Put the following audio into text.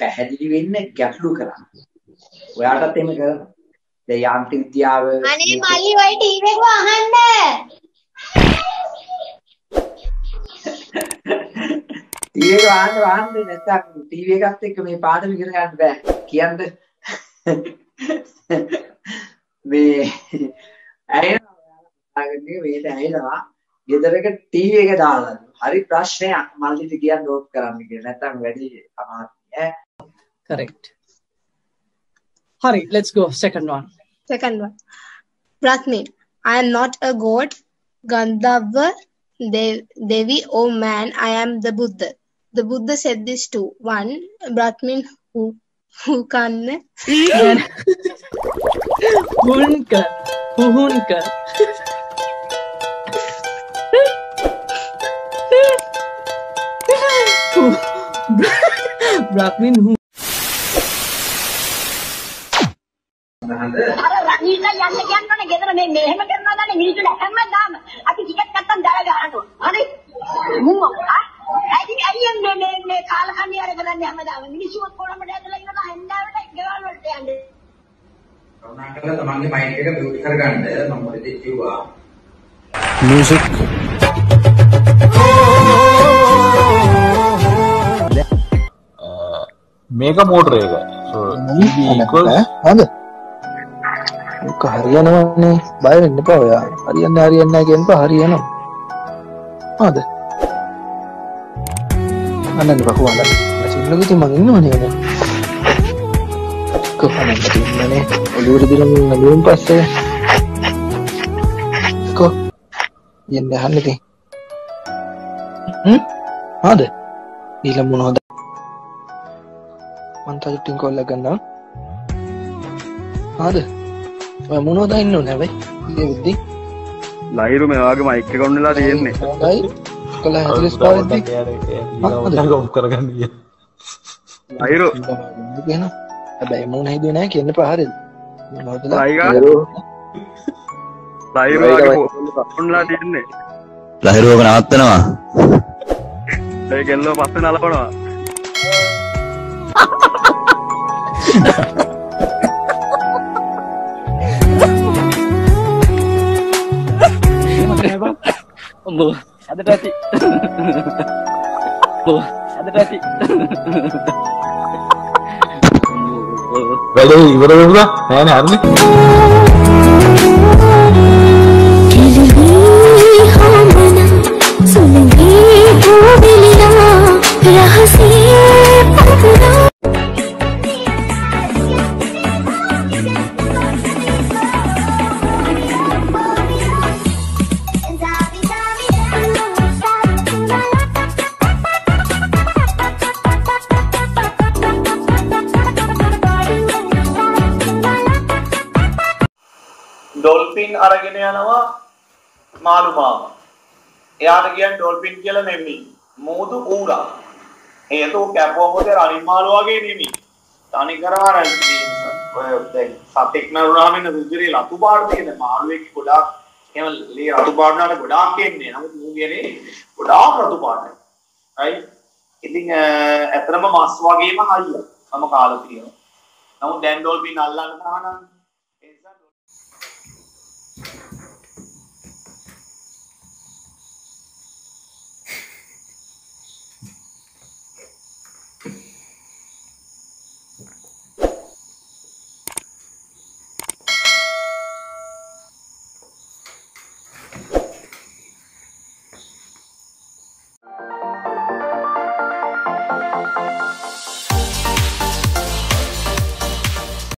පැහැදිලි වෙන්නේ ගැටලු කරා. ඔයාටත් එහෙම කරනවා. දැන් යාන්ත්‍රික විද්‍යාව අනේ මලි ඔය ටීවී එක වහන්න. ඊයේ වහන්න නැත්තම් ටීවී එකත් එක්ක මේ පාඩම ඉගෙන ගන්න බෑ. කියන්න මේ ඇහෙනවා ඔයාලා කතාගන්නේ මේක ඇහෙනවා. ගෙදරක ටීවී එක දාලා හරි ප්‍රශ්නයක් මල්ලිට කියන්න ඕප් කරන්න කියලා. නැත්තම් වැඩි අමාරුයි ඈ. Correct. Hurry, let's go. Second one. Pratni, I am not a god, Gandharva, Devi, or man. I am the Buddha. The Buddha said this too. One, Brahmin who can. Hunka. Brahmin who. Music. Mega mode रहेगा. So Hariana, by the Nipoya, Hariana again, Hariana. Other and then Bahuana, as you look at him in the morning. Go on, money, you would be in the room, per se. Go in the holiday. Other Ilamuno, one type Tinko Lagana. Other. I am not going to be able to do it. I am not going to be able to do it. I am not going to be able to do it. I am not going to be able Loh, ada tadi. Balik, berapa? Mana hari? Dolphin aragena yanawa malu mama eyata kiyan dolphin kiyala nemi moodu oora eto kapuwa mode rani malu wage nemi tani kara ranni oy den satek naruwama inna sujiri latu baadu thiyena malu ekki goda ema le ratu baadu nata goda kenne namuth moogene goda ratu baadu right ithin atharama mas wagema haliya mama kala thiyena namuth den dolphin allanna thana